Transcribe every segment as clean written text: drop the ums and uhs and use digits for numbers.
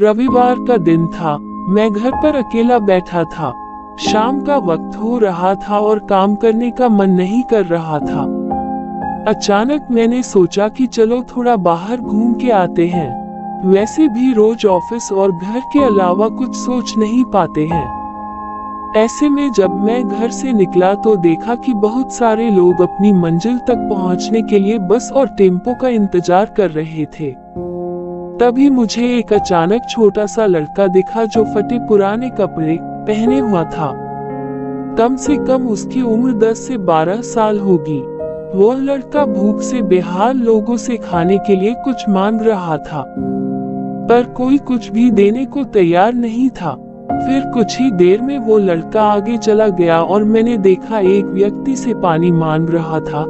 रविवार का दिन था। मैं घर पर अकेला बैठा था। शाम का वक्त हो रहा था और काम करने का मन नहीं कर रहा था। अचानक मैंने सोचा कि चलो थोड़ा बाहर घूम के आते हैं। वैसे भी रोज ऑफिस और घर के अलावा कुछ सोच नहीं पाते हैं। ऐसे में जब मैं घर से निकला तो देखा कि बहुत सारे लोग अपनी मंजिल तक पहुंचने के लिए बस और टेम्पो का इंतजार कर रहे थे। तभी मुझे एक अचानक छोटा सा लड़का दिखा जो फटे पुराने कपड़े पहने हुआ था। कम से कम उसकी उम्र 10 से 12 साल होगी। वो लड़का भूख से बेहाल लोगों से खाने के लिए कुछ मांग रहा था, पर कोई कुछ भी देने को तैयार नहीं था। फिर कुछ ही देर में वो लड़का आगे चला गया और मैंने देखा एक व्यक्ति से पानी मांग रहा था।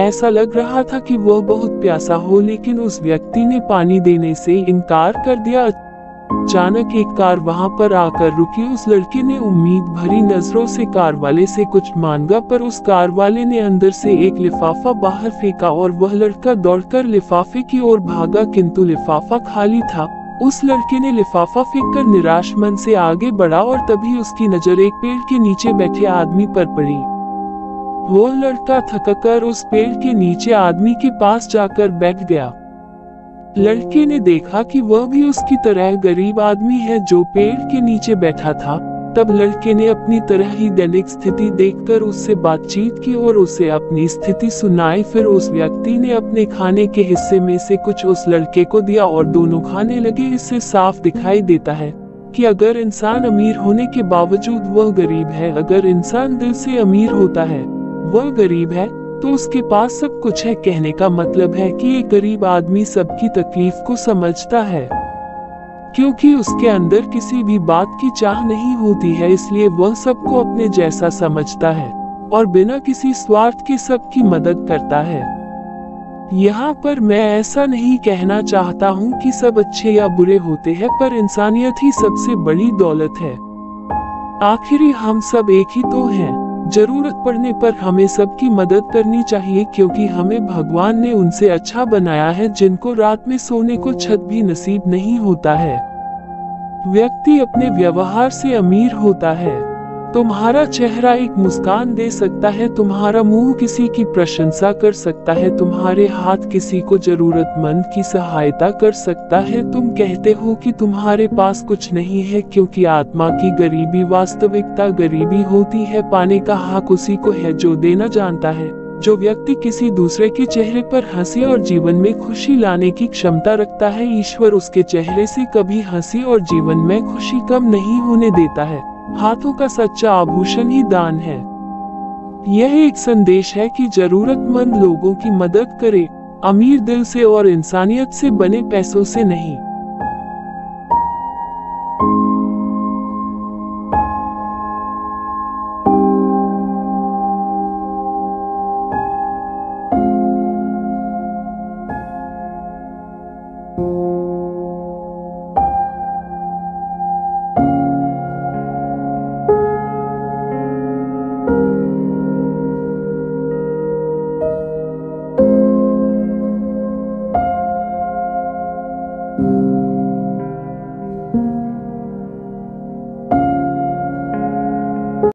ऐसा लग रहा था कि वह बहुत प्यासा हो, लेकिन उस व्यक्ति ने पानी देने से इनकार कर दिया। अचानक एक कार वहां पर आकर रुकी। उस लड़के ने उम्मीद भरी नजरों से कार वाले से कुछ मांगा, पर उस कार वाले ने अंदर से एक लिफाफा बाहर फेंका और वह लड़का दौड़कर लिफाफे की ओर भागा, किंतु लिफाफा खाली था। उस लड़के ने लिफाफा फेंककर निराश मन से आगे बढ़ा और तभी उसकी नजर एक पेड़ के नीचे बैठे आदमी पर पड़ी। वो लड़का थककर उस पेड़ के नीचे आदमी के पास जाकर बैठ गया। लड़के ने देखा कि वह भी उसकी तरह गरीब आदमी है जो पेड़ के नीचे बैठा था। तब लड़के ने अपनी तरह ही दैनिक स्थिति देखकर उससे बातचीत की और उसे अपनी स्थिति सुनाई। फिर उस व्यक्ति ने अपने खाने के हिस्से में से कुछ उस लड़के को दिया और दोनों खाने लगे। इससे साफ दिखाई देता है कि अगर इंसान अमीर होने के बावजूद वह गरीब है, अगर इंसान दिल से अमीर होता है वह गरीब है तो उसके पास सब कुछ है। कहने का मतलब है कि एक गरीब आदमी सबकी तकलीफ को समझता है, क्योंकि उसके अंदर किसी भी बात की चाह नहीं होती है, इसलिए वह सबको अपने जैसा समझता है और बिना किसी स्वार्थ के सबकी मदद करता है। यहाँ पर मैं ऐसा नहीं कहना चाहता हूँ कि सब अच्छे या बुरे होते हैं, पर इंसानियत ही सबसे बड़ी दौलत है। आखिरी हम सब एक ही तो हैं। जरूरत पड़ने पर हमें सबकी मदद करनी चाहिए, क्योंकि हमें भगवान ने उनसे अच्छा बनाया है जिनको रात में सोने को छत भी नसीब नहीं होता है। व्यक्ति अपने व्यवहार से अमीर होता है। तुम्हारा चेहरा एक मुस्कान दे सकता है, तुम्हारा मुंह किसी की प्रशंसा कर सकता है, तुम्हारे हाथ किसी को जरूरतमंद की सहायता कर सकता है। तुम कहते हो कि तुम्हारे पास कुछ नहीं है, क्योंकि आत्मा की गरीबी वास्तविकता गरीबी होती है। पाने का हक उसी को है जो देना जानता है। जो व्यक्ति किसी दूसरे के चेहरे पर हंसी और जीवन में खुशी लाने की क्षमता रखता है, ईश्वर उसके चेहरे से कभी हंसी और जीवन में खुशी कम नहीं होने देता है। हाथों का सच्चा आभूषण ही दान है। यह एक संदेश है कि जरूरतमंद लोगों की मदद करें, अमीर दिल से और इंसानियत से बने पैसों से नहीं।